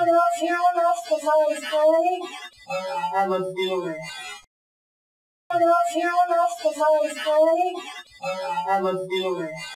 I'm a feeler.